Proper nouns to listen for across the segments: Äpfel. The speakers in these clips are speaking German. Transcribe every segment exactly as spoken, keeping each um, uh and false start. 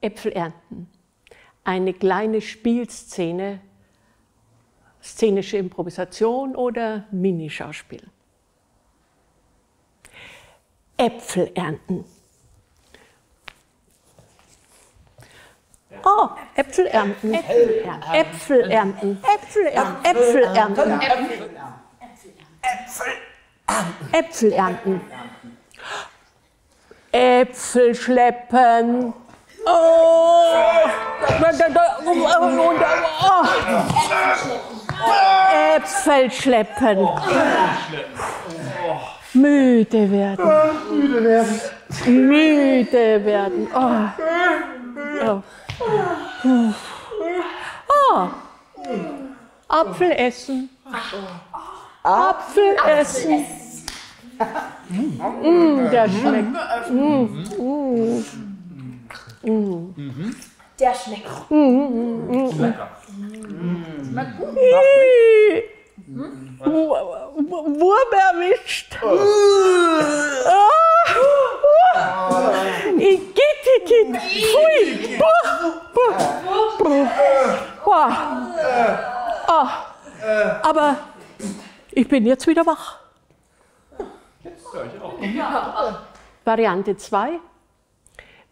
Äpfel ernten. Eine kleine Spielszene, szenische Improvisation oder Minischauspiel. Äpfel ernten. Oh, Äpfel ernten. Äpfel ernten. Äpfel ernten. Äpfel ernten. Äpfel ernten. Äpfel ernten. Äpfel schleppen. Oh! Äpfel schleppen. Müde werden. Müde werden. Müde werden. Oh. Oh. Oh. Apfel essen. Apfel essen. Mm, der schmeckt. Mm. Mm. Der schmeckt. Lecker. Schmeckt gut. Wurm erwischt. Pfui! Aber ich bin jetzt wieder wach. Jetzt höre ich auch. Variante zwei.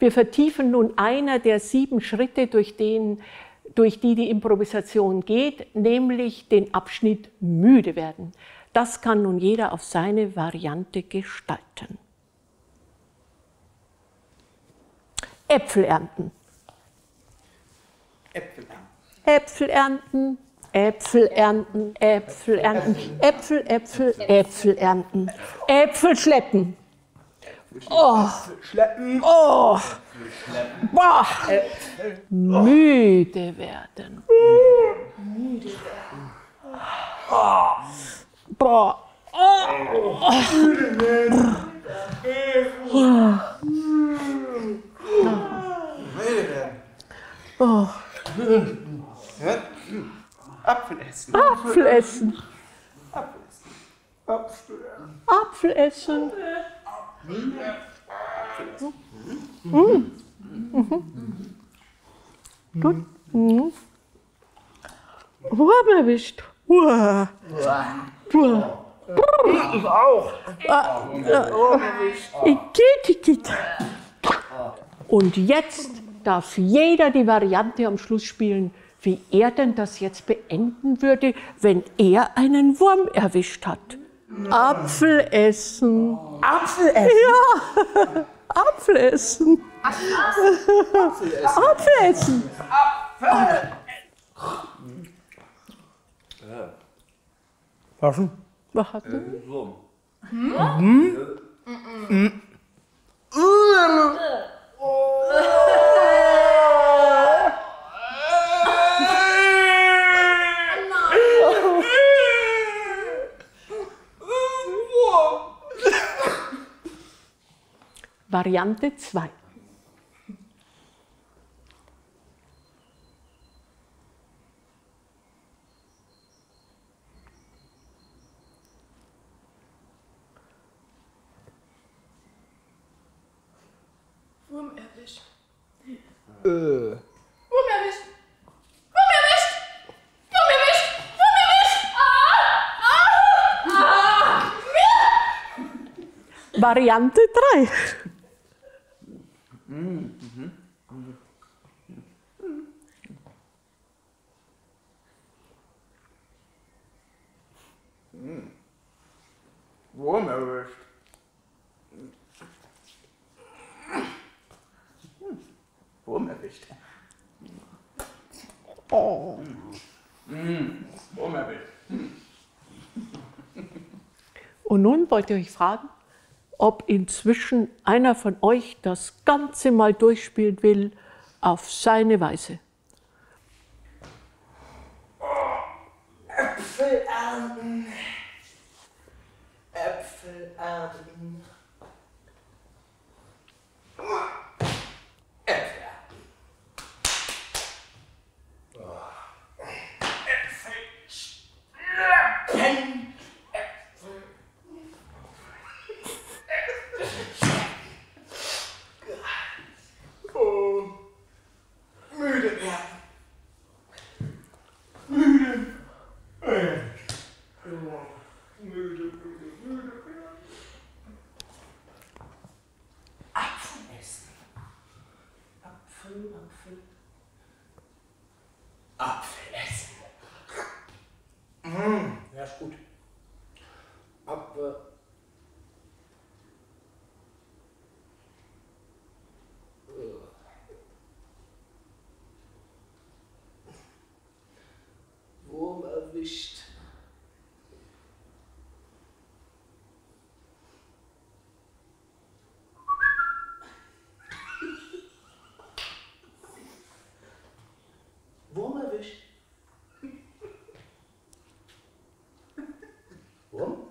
Wir vertiefen nun einer der sieben Schritte, durch, den, durch die die Improvisation geht, nämlich den Abschnitt müde werden. Das kann nun jeder auf seine Variante gestalten. Äpfel ernten. Äpfel ernten. Äpfel ernten. Äpfel ernten. Äpfel ernten. Äpfel, Äpfel, Äpfel ernten. Äpfel schleppen. Oh. Schleppen. Oh. Boah. Müde werden. Müde werden. Boah. Müde werden. Oh. Apfel essen. Apfel essen. Apfel essen. Apfel essen. Mhm. Mhm. Gut. Mhm. Wurm erwischt. Wurm. Wurm. Ich auch. Wurm erwischt. Ich geht, geht. Und jetzt darf jeder die Variante am Schluss spielen, wie er denn das jetzt beenden würde, wenn er einen Wurm erwischt hat. Apfel essen. Apfel essen? Ja, Apfel essen. Apfel essen. Apfel essen. Apfel essen. Was? Was hat er? Wurm. Hm? Hm? Variante zwei. Wurm erwischt. Äh. Wurm erwischt. Wurm erwischt. Wurm erwischt. Wurm erwischt. Ah, ah, ah. Variante drei. Mhm. Mhm. Mhm. Mhm. Wurm erwischt. Wurm erwischt. Oh. Mhm. Wurm erwischt. Und nun wollt ihr euch fragen, ob inzwischen einer von euch das Ganze mal durchspielen will, auf seine Weise. Oh, Äpfel ernten. Äpfel ernten. Äpfel ernten. Apfel. Wurm erwischt. Wurm erwischt. Wurm?